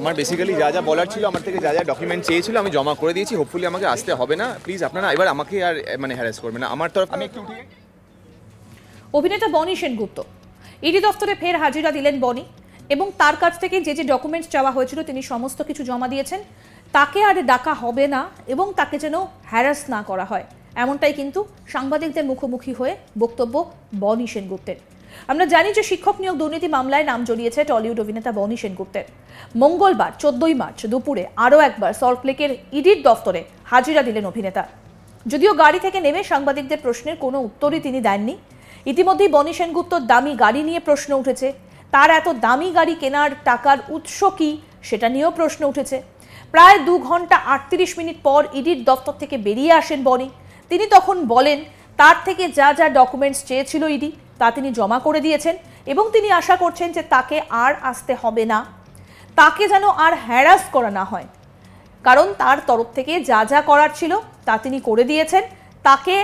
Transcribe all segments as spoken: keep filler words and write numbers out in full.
আমার বেসিক্যালি যা যা বলার ছিল আমার থেকে যা যা ডকুমেন্ট চেয়েছিল আমি জমা করে দিয়েছি। হোপফুলি আমাকে আসতে হবে না। প্লিজ আপনারা এবার আমাকে আর মানে হ্যারাস করবেন না। আমার তরফ আমি একটু উঠিয়ে। অভিনেতা বনি সেনগুপ্ত ইডি দপ্তরে ফের হাজিরা দিলেন বনি এবং তার কাছ থেকে যে যে ডকুমেন্টস চাওয়া হয়েছিল তিনি সমস্ত কিছু জমা দিয়েছেন। তাকে আর ডাকা হবে না এবং তাকে যেন হ্যারাস না করা হয়, এমনটাই কিন্তু সাংবাদিকদের মুখোমুখি হয়ে বক্তব্য বনি সেনগুপ্তের। আমরা জানি যে শিক্ষক নিয়োগ দুর্নীতি মামলায় নাম জড়িয়েছে টলিউড অভিনেতা বনি সেনগুপ্তের। মঙ্গলবার চোদ্দই মার্চ দুপুরে আরও একবার সল্টলেকের ইডির দফতরে হাজিরা দিলেন অভিনেতা। যদিও গাড়ি থেকে নেমে সাংবাদিকদের প্রশ্নের কোনো উত্তরই তিনি দেননি। ইতিমধ্যেই বনি সেনগুপ্তর দামি গাড়ি নিয়ে প্রশ্ন উঠেছে। তার এত দামি গাড়ি কেনার টাকার উৎস কী সেটা নিয়েও প্রশ্ন উঠেছে। প্রায় দু ঘন্টা আটত্রিশ মিনিট পর ইডির দফতর থেকে বেরিয়ে আসেন বনি। তিনি তখন বলেন তার থেকে যা যা ডকুমেন্টস চেয়েছিল ইডি তা তিনি জমা করে দিয়েছেন এবং তিনি আশা করছেন যে তাকে আর আসতে হবে না, তাকে যেন আর হ্যারাস করা না হয়, কারণ তার তরফ থেকে যা যা করার ছিল তা তিনি করে দিয়েছেন, তাকে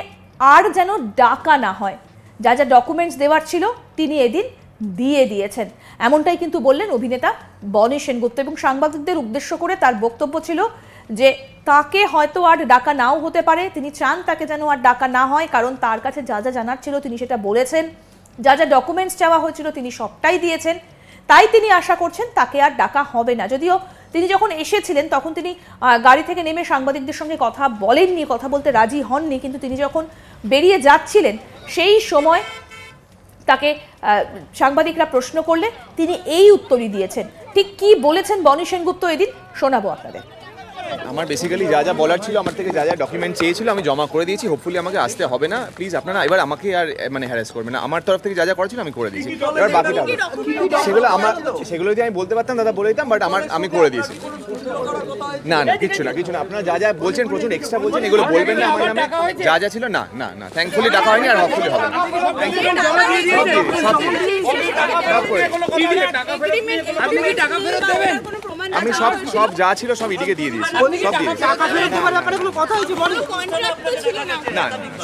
আর যেন ডাকা না হয়। যা যা ডকুমেন্টস দেওয়ার ছিল তিনি এদিন দিয়ে দিয়েছেন, এমনটাই কিন্তু বললেন অভিনেতা বনি সেনগুপ্ত। এবং সাংবাদিকদের উদ্দেশ্য করে তার বক্তব্য ছিল যে তাকে হয়তো আর ডাকা নাও হতে পারে, তিনি চান তাকে যেন আর ডাকা না হয়, কারণ তার কাছে যা যা জানার ছিল তিনি সেটা বলেছেন, যা যা ডকুমেন্টস চাওয়া হয়েছিল তিনি সবটাই দিয়েছেন, তাই তিনি আশা করছেন তাকে আর ডাকা হবে না। যদিও তিনি যখন এসেছিলেন তখন তিনি গাড়ি থেকে নেমে সাংবাদিকদের সঙ্গে কথা বলেননি, কথা বলতে রাজি হননি, কিন্তু তিনি যখন বেরিয়ে যাচ্ছিলেন সেই সময় তাকে সাংবাদিকরা প্রশ্ন করলে তিনি এই উত্তরই দিয়েছেন। ঠিক কী বলেছেন বনি সেনগুপ্ত এদিন শোনাবো আপনাদের। আমার বেসিক্যালি যা যা বলার ছিল আমার থেকে যা যা ডকুমেন্ট চেয়েছিল আমি জমা করে দিয়েছি। হোপফুলি আমাকে আসতে হবে না। প্লিজ আপনারা এবার আমাকে আর মানে হ্যারাস করবেন না। আমার তরফ থেকে যা যা করা ছিল আমি করে দিয়েছি। এবার বাকিটা সেগুলো আমার সেগুলো যদি আমি বলতে পারতাম দাদা বলে দিতাম, বাট আমার আমি করে দিয়েছি। না না কিচ্ছু না কিচ্ছু না। আপনারা যা যা বলছেন প্রচুর এক্সট্রা বলছেন, এগুলো বলবেন না আমার নামে। যা যা ছিল না না না থ্যাঙ্কফুলি ডাকা হয়নি আর হোপফুলি হবে না। আমি সব সব যা ছিল সব ইডিকে দিয়ে দিয়েছি।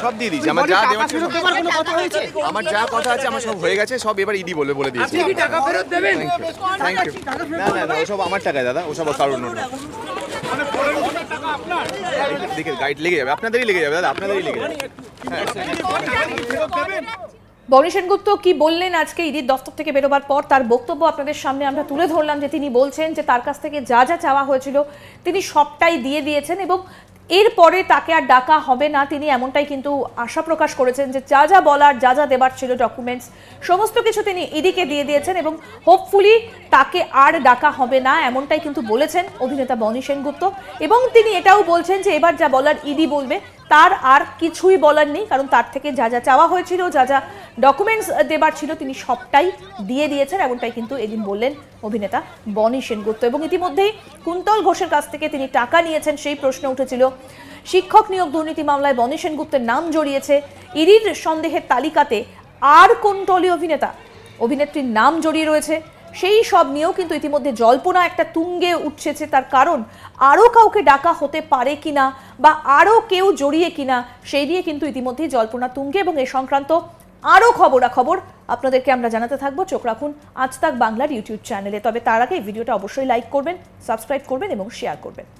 সব দিয়ে দিয়েছি। আমার যা দেওয়া ছিল আমার যা কথা আছে আমার সব হয়ে গেছে। সব এবার ইডি বলে বলে দিয়েছি। না না না ওসব আমার টাকায় দাদা, ওসব কারণ না। গাইড লেগে যাবে, আপনাদেরই লেগে যাবে দাদা, আপনাদেরই লেগে যাবে। বনি সেনগুপ্ত কি বললেন আজকে ইডির দফতর থেকে বেরোবার পর তার বক্তব্য আপনাদের সামনে আমরা তুলে ধরলাম, যে তিনি বলছেন যে তার কাছ থেকে যা যা চাওয়া হয়েছিল তিনি সবটাই দিয়ে দিয়েছেন এবং এরপরে তাকে আর ডাকা হবে না। তিনি এমনটাই কিন্তু আশা প্রকাশ করেছেন যে যা যা বলার যা যা দেবার ছিল ডকুমেন্টস সমস্ত কিছু তিনি ইডিকে দিয়ে দিয়েছেন এবং হোপফুলি তাকে আর ডাকা হবে না, এমনটাই কিন্তু বলেছেন অভিনেতা বনি সেনগুপ্ত। এবং তিনি এটাও বলছেন যে এবার যা বলার ইডি বলবে, তার আর কিছুই বলার নেই, কারণ তার থেকে যা যা চাওয়া হয়েছিল যা যা ডকুমেন্টস দেবার ছিল তিনি সবটাই দিয়ে দিয়েছেন, এমনটাই কিন্তু এদিন বললেন অভিনেতা বনি সেনগুপ্ত। এবং ইতিমধ্যেই কুন্তল ঘোষের কাছ থেকে তিনি টাকা নিয়েছেন সেই প্রশ্ন উঠেছিল। শিক্ষক নিয়োগ দুর্নীতি মামলায় বনি সেনগুপ্তের নাম জড়িয়েছে। ইডির সন্দেহের তালিকাতে আর কোন টলি অভিনেতা অভিনেত্রীর নাম জড়িয়ে রয়েছে সেই সব নিয়েও কিন্তু ইতিমধ্যে জল্পনা একটা তুঙ্গে উঠছে। তার কারণ আরও কাউকে ডাকা হতে পারে কিনা বা আরও কেউ জড়িয়ে কিনা সেই নিয়ে কিন্তু ইতিমধ্যেই জল্পনা তুঙ্গে এবং এ সংক্রান্ত আরও খবরাখবর আপনাদেরকে আমরা জানাতে থাকবো। চোখ রাখুন আজ তাক বাংলার ইউটিউব চ্যানেলে। তবে তার আগে এই ভিডিওটা অবশ্যই লাইক করবেন, সাবস্ক্রাইব করবেন এবং শেয়ার করবেন।